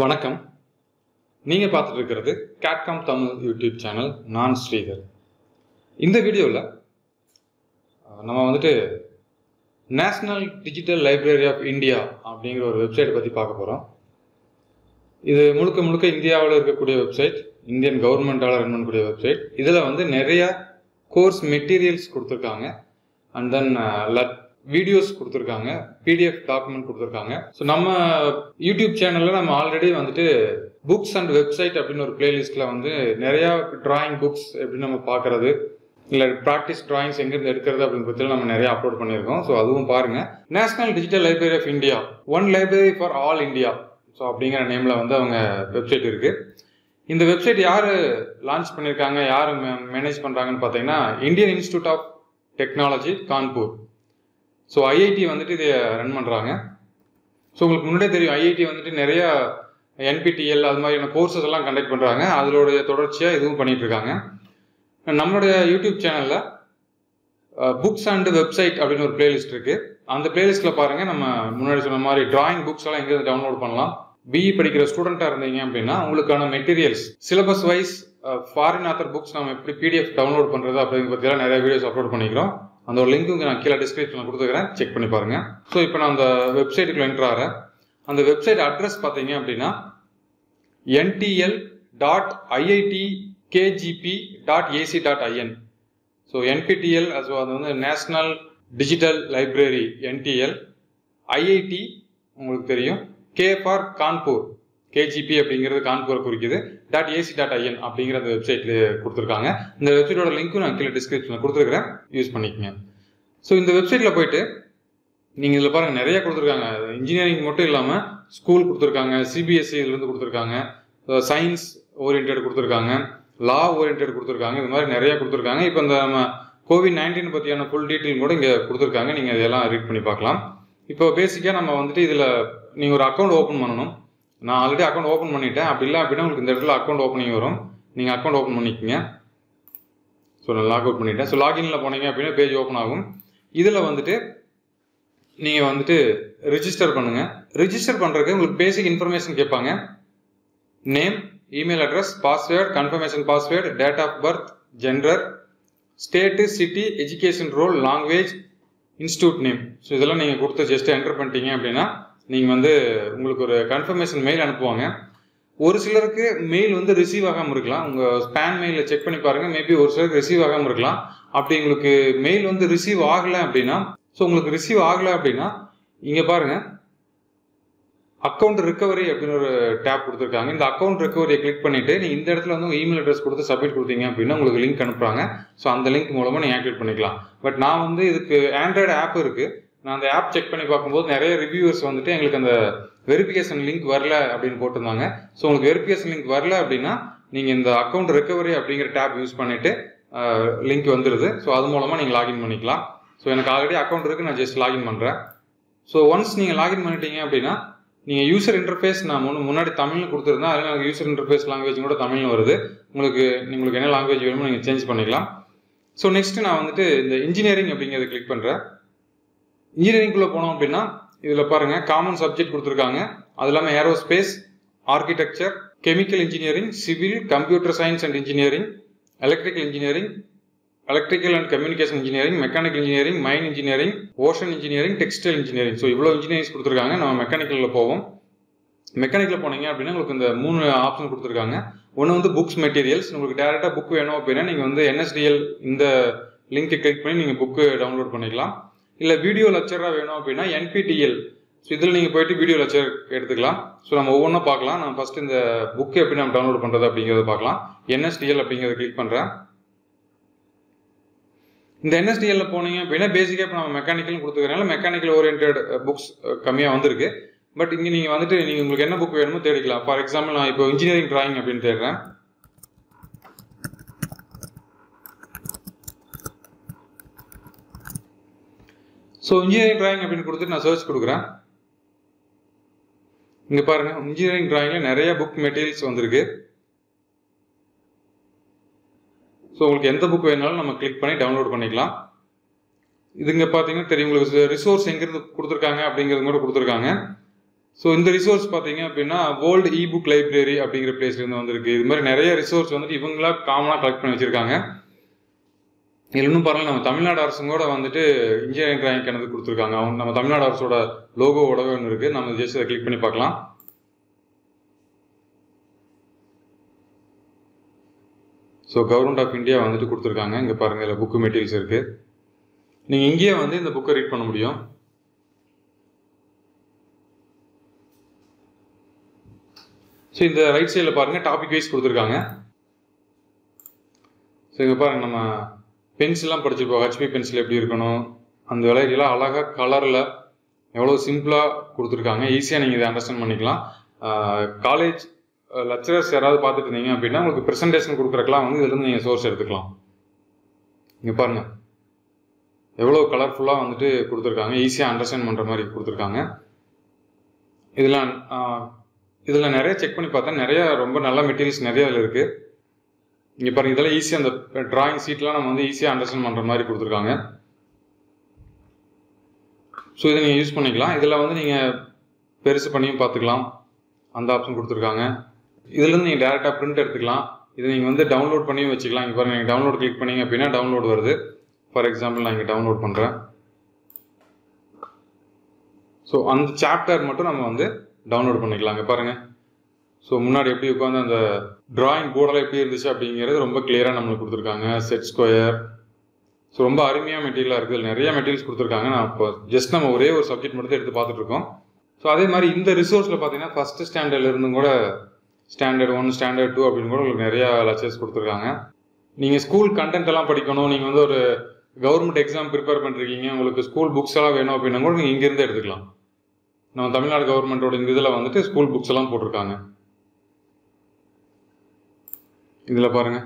வணக்கம். நீங்க பார்த்துட்டு இருக்கிறது CAD CAM Tamil YouTube channel. நான் ஸ்ரீதர். இந்த வீடியோவில் நம்ம வந்துட்டு national digital library of India அப்படிங்கிற ஒரு வெப்சைட் பற்றி பார்க்க போகிறோம். இது முழுக்க முழுக்க இந்தியாவில் இருக்கக்கூடிய வெப்சைட், இந்தியன் கவர்மெண்டால் ரன் பண்ணக்கூடிய வெப்சைட். இதில் வந்து நிறையா கோர்ஸ் மெட்டீரியல்ஸ் கொடுத்துருக்காங்க, அண்ட் தென் வீடியோஸ் கொடுத்துருக்காங்க, பிடிஎஃப் டாக்குமெண்ட் கொடுத்துருக்காங்க. ஸோ நம்ம யூடியூப் சேனலில் நம்ம ஆல்ரெடி வந்துட்டு புக்ஸ் அண்ட் வெப்சைட் அப்படின்னு ஒரு பிளேலிஸ்ட்டில் வந்து நிறையா ட்ராயிங் புக்ஸ் எப்படி நம்ம பார்க்குறது, இல்லை ப்ராக்டிஸ் ட்ராயிங்ஸ் எங்கேருந்து எடுக்கிறது அப்படின்னு பற்றியில் நம்ம நிறையா அப்லோட் பண்ணியிருக்கோம். ஸோ அதுவும் பாருங்கள். National digital library of India, one library for all India, so அப்படிங்கிற நேமில் வந்து அவங்க வெப்சைட் இருக்குது. இந்த வெப்சைட் யார் லான்ச் பண்ணியிருக்காங்க, யார் மேனேஜ் பண்ணுறாங்கன்னு பார்த்தீங்கன்னா, Indian institute of technology Kanpur. So IIT வந்துட்டு இதை ரன் பண்ணுறாங்க. ஸோ உங்களுக்கு முன்னாடியே தெரியும், ஐஐடி வந்துட்டு நிறையா என்பிடிஎல் அது மாதிரியான கோர்ஸஸ் எல்லாம் கண்டக்ட் பண்ணுறாங்க. அதோடைய தொடர்ச்சியாக இதுவும் பண்ணிகிட்ருக்காங்க. நம்மளுடைய யூடியூப் சேனலில் புக்ஸ் அண்டு வெப்சைட் அப்படின்னு ஒரு பிளேலிஸ்ட் இருக்குது. அந்த பிளேலிஸ்ட்டில் பாருங்கள், நம்ம முன்னாடி சொன்ன மாதிரி ட்ராயிங் புக்ஸ் எல்லாம் எங்கேருந்து டவுன்லோட் பண்ணலாம். பிஇ படிக்கிற ஸ்டூடெண்ட்டாக இருந்தீங்க அப்படின்னா உங்களுக்கான materials syllabus wise foreign author books நம்ம எப்படி பிடிஎஃப் டவுன்லோட் பண்ணுறது அப்படிங்கிற பற்றியெல்லாம் நிறைய வீடியோஸ் அப்லோட் பண்ணிக்கிறோம். அந்த ஒரு லிங்க்கு நான் கீழே டிஸ்கிரிப்ஷனில் கொடுத்துக்கிறேன், செக் பண்ணி பாருங்கள். ஸோ இப்போ நான் அந்த வெப்சைட்டுக்குள்ள என்ட்ரு ஆகிறேன். அந்த வெப்சைட் அட்ரஸ் பார்த்தீங்க அப்படின்னா ntl.iitkgp.ac.in. ஸோ என்பிடிஎல், ஸோ அது வந்து national digital library NDL, IIT உங்களுக்கு தெரியும், கே ஃபார் கான்பூர், கேஜிபி அப்படிங்கிறது கான்பூரை குறிக்குது, .ac.in அப்படிங்கிற அந்த வெப்சைட் கொடுத்துருக்காங்க. இந்த வெப்சைட்டோட லிங்க்கும் நான் கீழே டிஸ்கிரிப்ஷனில் கொடுத்துருக்கிறேன், யூஸ் பண்ணிக்கோங்க. ஸோ இந்த வெப்சைட்டில் போயிட்டு நீங்கள் இதில் பாருங்கள், நிறையா கொடுத்துருக்காங்க. இன்ஜினியரிங் மட்டும் இல்லாமல் ஸ்கூல் கொடுத்துருக்காங்க, சிபிஎஸ்சி இதுலேருந்து கொடுத்துருக்காங்க, சயின்ஸ் ஓரியன்ட் கொடுத்துருக்காங்க, லா ஓரியன்ட் கொடுத்துருக்காங்க, இது மாதிரி நிறையா கொடுத்துருக்காங்க. இப்போ இந்த நம்ம COVID-19 பற்றியான ஃபுல் டீட்டெயில் கூட இங்கே கொடுத்துருக்காங்க, நீங்கள் இதெல்லாம் ரீட் பண்ணி பார்க்கலாம். இப்போ பேசிக்காக நம்ம வந்துட்டு இதில் நீங்கள் ஒரு அக்கௌண்ட் ஓப்பன் பண்ணணும். நான் ஆல்ரெடி அக்கௌண்ட் ஓப்பன் பண்ணிட்டேன். அப்படி இல்லை அப்படின்னா உங்களுக்கு இந்த இடத்துல அக்கௌண்ட் ஓப்பனிங் வரும், நீங்கள் அக்கௌண்ட் ஓப்பன் பண்ணிக்கோங்க. ஸோ நான் லாக் அவுட் பண்ணிட்டேன். ஸோ லாகினில் போனீங்க அப்படின்னா பேஜ் ஓப்பன் ஆகும். இதில் வந்துட்டு நீங்கள் வந்துட்டு ரிஜிஸ்டர் பண்ணுங்கள். ரிஜிஸ்டர் பண்ணுறதுக்கு உங்களுக்கு பேசிக் இன்ஃபர்மேஷன் கேட்பாங்க. Name, email address, password, confirmation password, date of birth, gender, state, city, education role, language, institute name. So இதெல்லாம் நீங்கள் கொடுத்து ஜஸ்ட்டு என்டர் பண்ணிட்டீங்க அப்படின்னா நீங்கள் வந்து உங்களுக்கு ஒரு கன்ஃபர்மேஷன் மெயில் அனுப்புவாங்க. ஒரு சிலருக்கு மெயில் வந்து ரிசீவ் ஆகாமல் இருக்கலாம். உங்கள் ஸ்பேன் மெயிலில் செக் பண்ணி பாருங்கள், மேபி ஒரு சிலருக்கு ரிசீவ் ஆகாமல் இருக்கலாம். அப்படி உங்களுக்கு மெயில் வந்து ரிசீவ் ஆகலை அப்படின்னா, ஸோ உங்களுக்கு ரிசீவ் ஆகலை அப்படின்னா இங்கே பாருங்கள், அக்கௌண்ட் ரிகவரி அப்படின்னு ஒரு டேப் கொடுத்துருக்காங்க. இந்த அக்கௌண்ட் ரிகவரியை கிளிக் பண்ணிவிட்டு நீங்கள் இந்த இடத்துல வந்து இமெயில் அட்ரஸ் கொடுத்து சப்மிட் கொடுத்தீங்க அப்படின்னா உங்களுக்கு லிங்க் அனுப்புகிறாங்க. ஸோ அந்த லிங்க் மூலமாக நீங்கள் ஆக்டிவேட் பண்ணிக்கலாம். பட் நான் வந்து இதுக்கு ஆண்ட்ராய்டு ஆப் இருக்குது, நான் அந்த ஆப் செக் பண்ணி பார்க்கும்போது நிறைய ரிவ்யூவர்ஸ் வந்துட்டு எங்களுக்கு அந்த வெரிஃபிகேஷன் லிங்க் வரல அப்படின்னு போட்டிருந்தாங்க. ஸோ உங்களுக்கு வெரிஃபிகேஷன் லிங்க் வரல அப்படின்னா நீங்கள் இந்த அக்கௌண்ட் ரெக்கவரி அப்படிங்கிற டேப் யூஸ் பண்ணிவிட்டு லிங்க் வந்துடுது. ஸோ அது மூலமாக நீங்கள் லாகின் பண்ணிக்கலாம். ஸோ எனக்கு ஆல்ரெடி அக்கௌண்ட் இருக்குது, நான் ஜஸ்ட் லாகின் பண்ணுறேன். ஸோ ஒன்ஸ் நீங்கள் லாகின் பண்ணிட்டீங்க அப்படின்னா நீங்கள் யூசர் இன்டர்ஃபேஸ், நான் முன்னாடி தமிழ்னு கொடுத்துருந்தேன், அதில் எனக்கு யூசர் இன்டர்ஃபேஸ் லாங்குவேஜ் கூட தமிழ்னு வருது. உங்களுக்கு என்ன லாங்குவேஜ் வேணுமோ நீங்கள் சேஞ்ச் பண்ணிக்கலாம். ஸோ நெக்ஸ்ட்டு நான் வந்துட்டு இந்த இன்ஜினியரிங் அப்படிங்கிறத கிளிக் பண்ணுறேன். இன்ஜினியரிங்குள்ளே போனோம் அப்படின்னா இதில் பாருங்கள் காமன் சப்ஜெக்ட் கொடுத்துருக்காங்க. அது இல்லாமல் aerospace, architecture, chemical engineering, civil, computer science and engineering, electrical engineering, electrical and communication engineering, mechanical engineering, mine engineering, ocean engineering, textile engineering. So இவ்வளோ இன்ஜினியரிங்ஸ் கொடுத்துருக்காங்க. நம்ம மெக்கானிக்கலில் போவோம். மெக்கானிக்கலில் போனீங்க அப்படின்னா உங்களுக்கு இந்த 3 ஆப்ஷன் கொடுத்துருக்காங்க. ஒன்று வந்து புக்ஸ் மெட்டீரியல்ஸ், உங்களுக்கு டேரெக்டாக புக் வேணும் அப்படின்னா நீங்கள் வந்து NSDL இந்த லிங்க்கை கிளிக் பண்ணி நீங்கள் புக்கு டவுன்லோட் பண்ணிக்கலாம். இல்லை வீடியோ லெக்சராக வேணும் அப்படின்னா NPTEL, ஸோ இதில் நீங்கள் போய்ட்டு வீடியோ லெக்சர் எடுத்துக்கலாம். ஸோ நம்ம ஒவ்வொன்றும் பார்க்கலாம். நம்ம ஃபஸ்ட்டு இந்த புக்கு எப்படி நம்ம டவுன்லோட் பண்ணுறது அப்படிங்கிறத பார்க்கலாம். NSDL அப்படிங்கிறத கிளிக் பண்ணுறேன். இந்த NSDLல போனீங்க அப்படின்னா பேசிக்காக இப்போ நம்ம மெக்கானிக்கல்னு கொடுத்துக்கிறனால மெக்கானிக்கல் ஓரியன்ட் புக்ஸ் கம்மியாக வந்திருக்கு. பட் இங்கே நீங்கள் வந்துட்டு உங்களுக்கு என்ன புக் வேணுமோ தேடிக்கலாம். ஃபார் எக்ஸாம்பிள் நான் இப்போ இன்ஜினியரிங் ட்ராயிங் அப்படின்னு தேடுறேன். ஸோ இன்ஜினியரிங் ட்ராயிங் அப்படின்னு கொடுத்துட்டு நான் சர்ச் கொடுக்குறேன். இங்கே பாருங்கள், இன்ஜினியரிங் ட்ராயிங்கில் நிறைய புக் மெட்டீரியல்ஸ் வந்திருக்கு. ஸோ உங்களுக்கு எந்த புக் வேணாலும் நம்ம கிளிக் பண்ணி டவுன்லோட் பண்ணிக்கலாம். இதுங்க பார்த்தீங்கன்னா தெரியும் உங்களுக்கு ரிசோர்ஸ் எங்கேருந்து கொடுத்துருக்காங்க அப்படிங்கிறது கூட கொடுத்துருக்காங்க. So in the resource World e-book library அப்படிங்கற place resource வந்து இவங்களா காமனா கலெக்ட் பண்ணி வச்சிருக்காங்க. இன்னும் பாருங்க நம்ம தமிழ்நாடு அரசுங்கோட வந்துட்டு இன்ஜினியரிங் டிராயிங் கணது கொடுத்திருக்காங்க. நம்ம தமிழ்நாடு அரசோட லோகோ ஓடவே ஒன்னு இருக்கு. நம்ம just click பண்ணி பார்க்கலாம். So government of India வந்துட்டு கொடுத்திருக்காங்க. இங்க பாருங்க இல்ல book materials இருக்கு. நீங்க இங்கயே வந்து இந்த book read பண்ண முடியும். So, in the right side, topic wise. So, we have pencil, HP pencil, and the color, simple, easy to understand. College lecturers, presentation, source. You can colorful, easy to understand. இதுல நிறைய check பண்ணி பார்த்தா நிறைய ரொம்ப நல்ல materials நிறைய இருக்கு. இங்க பாருங்க இதெல்லாம் ஈஸியா அந்த டிராயிங் ஷீட்லாம் நம்ம வந்து ஈஸியா அண்டர்ஸ்டாண்ட் பண்ற மாதிரி கொடுத்திருக்காங்க. சோ இத நீங்க யூஸ் பண்ணிக்கலாம். இதல வந்து நீங்க பெருசு பண்ணியும் பார்த்துக்கலாம். அந்த ஆப்ஷன் கொடுத்திருக்காங்க. இதில இருந்து நீங்க டைரக்டா பிரிண்ட் எடுத்துக்கலாம். இத நீங்க வந்து டவுன்லோட் பண்ணியும் வெச்சுக்கலாம். இங்க பாருங்க நீங்க டவுன்லோட் கிளிக் பண்ணீங்க அப்படினா டவுன்லோட் வருது. ஃபார் எக்ஸாம்பிள் நான் இங்க டவுன்லோட் பண்றேன். சோ அந்த சாப்டர் மட்டும் நம்ம வந்து download பண்ணிக்கலாம்ங்க பாருங்க. சோ முன்னாடி எப்படி உட்கார்ந்து அந்த drawing போர்டல எப்படி இருந்துச்சு அப்படிங்கிறது ரொம்ப கிளியரா நமக்கு கொடுத்திருக்காங்க. செட் ஸ்கொயர் சோ ரொம்ப அருமையா மெட்டீரியலா இருக்கு. நிறைய மெட்டீரியல்ஸ் கொடுத்திருக்காங்க. நான் ஜஸ்ட் நம்ம ஒரே ஒரு சப்ஜெக்ட் மட்டும் எடுத்து பார்த்துட்டு இருக்கோம். சோ அதே மாதிரி இந்த ரிசோர்ஸ்ல பாத்தீங்கன்னா first ஸ்டாண்டர்ட்ல இருந்து கூட ஸ்டாண்டர்ட் 1 ஸ்டாண்டர்ட் 2 அப்படி கூட உங்களுக்கு நிறைய லெக்சர்ஸ் கொடுத்திருக்காங்க. நீங்க ஸ்கூல் கண்டென்ட் எல்லாம் படிக்கணும். நீங்க வந்து ஒரு கவர்மெண்ட் எக்ஸாம் பிரிப்பேர் பண்றீங்க. உங்களுக்கு ஸ்கூல் books எல்லாம் வேணும் அப்படினா கூட நீங்க இங்க இருந்து எடுத்துக்கலாம். Now, Tamil Nadu government oda indha idhula vandute school books la potrukanga idhula parunga.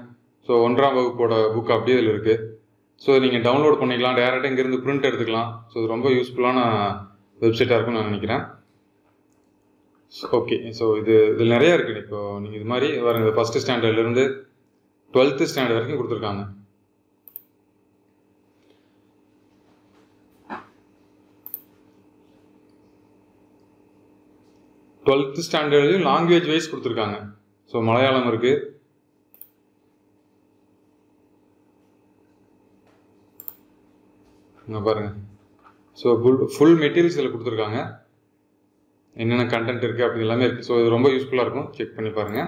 So 1th வகுப்பு oda book அப்படியே இதுல இருக்கு. So நீங்க டவுன்லோட் பண்ணிக்கலாம். டைரக்டா இங்க இருந்து பிரிண்ட் எடுத்துக்கலாம். So இது ரொம்ப யூஸ்புல்லான வெப்சைட்டா இருக்கும்னு நான் நினைக்கிறேன். ஓகே சோ இது நிறைய இருக்கு. இப்போ நீங்க இது மாதிரி பாருங்க 1st ஸ்டாண்டர்ட்ல இருந்து 12th ஸ்டாண்டர்ட் வரைக்கும் கொடுத்திருக்காங்க. Twelfth standard language wise கொடுத்திருக்காங்க. So மலையாளம் இருக்கு. இங்க பாருங்க. So full materials எல்லாம் கொடுத்திருக்காங்க. என்னென்ன content இருக்கு அப்படி எல்லாமே இருக்கு. So இது ரொம்ப யூஸ்புல்லா இருக்கும். செக் பண்ணி பாருங்க.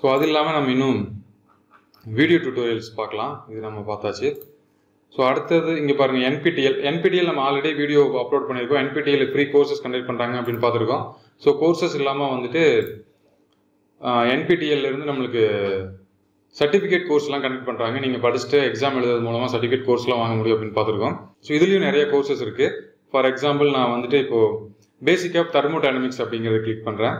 So அது இல்லாம நம்ம இன்னும் வீடியோ டியூட்டோரியல்ஸ் பார்க்கலாம். இது நம்ம பார்த்தாச்சு. So அடுத்து இங்க பாருங்க NPTEL நம்ம ஆல்ரெடி வீடியோ அப்லோட் பண்ணிருக்கோம். NPTEL ஃப்ரீ கோர்सेस கண்டக்ட் பண்றாங்க அப்படினு பாத்துறோம். சோ கோர்सेस இல்லாம வந்துட்டு NPTEL ல இருந்து நமக்கு சர்டிபிகேட் கோர்ஸ்லாம் கண்டக்ட் பண்றாங்க. நீங்க படிச்சிட்டு எக்ஸாம் எழுதுறது மூலமா சர்டிபிகேட் கோர்ஸ்லாம் வாங்க முடியும் அப்படினு பாத்துறோம். சோ இதுலயும் நிறைய கோர்सेस இருக்கு. ஃபார் எக்ஸாம்பிள் நான் வந்துட்டு இப்போ பேசிக் ஆஃப் thermodynamics அப்படிங்கறத கிளிக் பண்றேன்.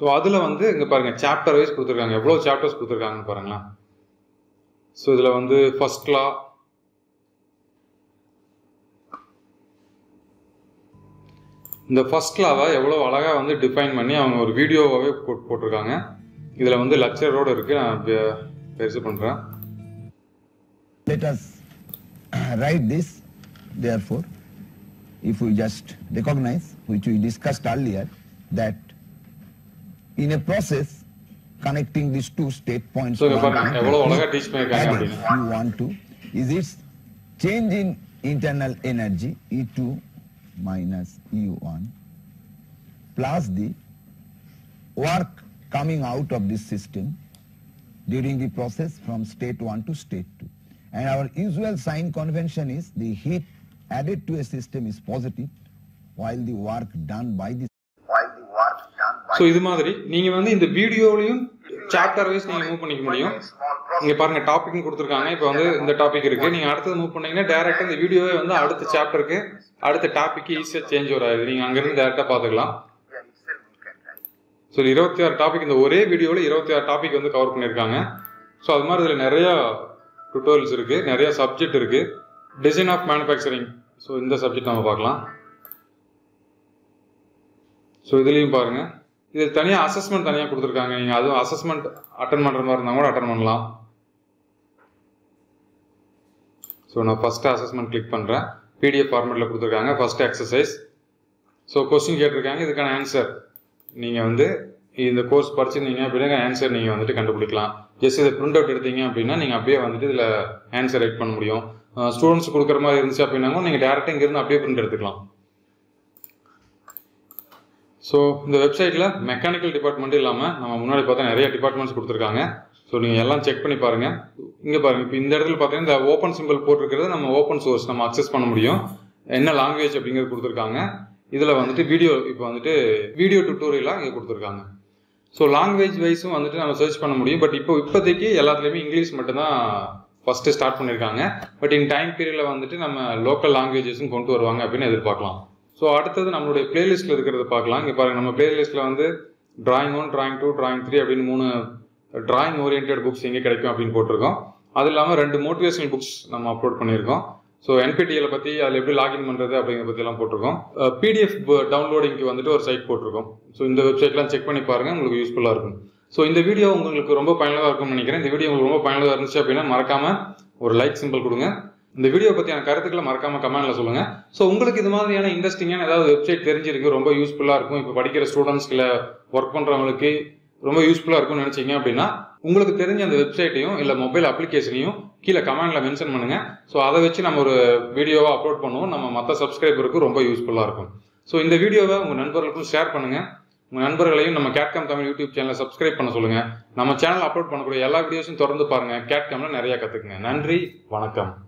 சோ அதுல வந்து இங்க பாருங்க சாப்டர் வைஸ் கொடுத்திருக்காங்க. எவ்வளவு சாப்டர்ஸ் கொடுத்திருக்காங்கன்னு பாருங்க. So idla vandu first law the first law evlo alaga vandu define panni avanga or video avave potrukanga. Idla vandu lecture oda irukku நான் பெருசு பண்றேன். Let us write this. Therefore if we just recognize which we discussed earlier that in a process connecting these two state points. So, if you want to, is its change in internal energy E2 minus E1 plus the work coming out of this system during the process from state 1 to state 2. And our usual sign convention is the heat added to a system is positive while the work done by the So, this is the video chapter wise. You can move the topic. You can move directly the video to the chapter. The topic is changed. You can move directly. So, you can cover the topic in one video. So, there are tutorials, there are subjects. Design of manufacturing. So, this subject we will see. So, this is the This is the assessment. You can attend the assessment. So, I click on the first assessment. PDF format. First exercise. So question கேட்டிருக்காங்க இதுக்கான answer. நீங்க வந்து இந்த course படிச்சிருந்தீங்க அப்படினா answer நீங்க வந்து கண்டுபிடிக்கலாம். Just இத print out எடுத்தீங்க அப்படினா நீங்க அப்படியே வந்து இதுல answer ரைட் பண்ண முடியும். ஸ்டூடண்ட்ஸ் கொடுக்கிற மாதிரி இருந்துச்சு அப்படினாங்க நீங்க डायरेक्टली இங்க இருந்து அப்படியே print எடுத்துக்கலாம். So இந்த வெப்சைட்ல மெக்கானிக்கல் டிபார்ட்மென்ட் இல்லாம நம்ம முன்னாடி பார்த்தா நிறைய டிபார்ட்மென்ட்ஸ் கொடுத்திருக்காங்க. So நீங்க எல்லாம் செக் பண்ணி பாருங்க. இங்க பாருங்க இப்போ இந்த இடத்துல பார்த்தீங்கன்னா இந்த ஓபன் சிம்பிள் போட்டுருக்கிறது நம்ம ஓபன் சோர்ஸ் நம்ம அக்சஸ் பண்ண முடியும். என்ன லாங்குவேஜ் அப்படிங்கிறது கொடுத்திருக்காங்க. இதுல வந்துட்டு வீடியோ இப்போ வந்துட்டு வீடியோ டியூட்டோரியலா இங்க கொடுத்திருக்காங்க. So language wise வந்துட்டு நம்ம சர்ச் பண்ண முடியும். பட் இப்போ இப்போதைக்கு எல்லாத்துலயுமே இங்கிலீஷ் மட்டும் தான் ஃபர்ஸ்ட் ஸ்டார்ட் பண்ணிருக்காங்க. பட் இன் டைம் பீரியட்ல வந்துட்டு நம்ம லோக்கல் லாங்குவேஜஸும் கொண்டு வருவாங்க அப்படினு எதிர்பார்க்கலாம். So அடுத்து நம்மளுடைய பிளேலிஸ்ட்ல இருக்குறது பார்க்கலாம். இங்க பாருங்க நம்ம பிளேலிஸ்ட்ல வந்து drawing 1, drawing 2, drawing 3 அப்படினு மூணு drawing oriented books இங்க கிடைக்கும் அப்படினு போட்டுருக்கோம். அது இல்லாம ரெண்டு motivational books நம்ம அப்லோட் பண்ணிருக்கோம். So NPTEL பத்தி அதுல எப்படி லாகின் பண்றது அப்படிங்கறது பத்தி எல்லாம் போட்டுருக்கோம். PDF டவுன்லோடிங்க்கு வந்துட்டு ஒரு சைட் போட்டுருக்கோம். So இந்த வெப்சைட்லாம் செக் பண்ணி பாருங்க உங்களுக்கு யூஸ்ஃபுல்லா இருக்கும். So இந்த வீடியோ உங்களுக்கு ரொம்ப பயனுள்ளதா இருக்கும்னு நினைக்கிறேன். இந்த வீடியோ உங்களுக்கு ரொம்ப பயனுள்ளதா இருந்துச்சு அப்படினா மறக்காம ஒரு லைக் சிம்பல் கொடுங்க. இந்த வீடியோ பத்தியான கருத்துக்களை மறக்காம கமெண்ட்ல சொல்லுங்க. சோ உங்களுக்கு இது மாதிரியான இன்ட்ரஸ்டிங்கான ஏதாவது வெப்சைட் தெரிஞ்சிருக்கு ரொம்ப யூஸ்ஃபுல்லா இருக்கும். இப்போ படிக்கிற ஸ்டூடண்ட்ஸ்க்குல வர்க் பண்றவங்களுக்கு ரொம்ப யூஸ்ஃபுல்லா இருக்கும்னு நினைச்சீங்க அப்படினா உங்களுக்கு தெரிஞ்ச அந்த வெப்சைட்டையும் இல்ல மொபைல் அப்ளிகேஷனையும் கீழ கமெண்ட்ல மென்ஷன் பண்ணுங்க. சோ அதை வச்சு நம்ம ஒரு வீடியோவா அப்லோட் பண்ணுவோம். நம்ம மத்த சப்ஸ்கிரைபருக்கு ரொம்ப யூஸ்ஃபுல்லா இருக்கும். சோ இந்த வீடியோவை உங்க நண்பர்களுக்கும் ஷேர் பண்ணுங்க. உங்க நண்பர்களையும் நம்ம CAD CAM தமிழ் YouTube சேனலை சப்ஸ்கிரைப் பண்ண சொல்லுங்க. நம்ம சேனல் அப்லோட் பண்ணக்கூடிய எல்லா வீடியோஸையும் தொடர்ந்து பாருங்க. CAD CAMல நிறைய கத்துக்குங்க. நன்றி, வணக்கம்.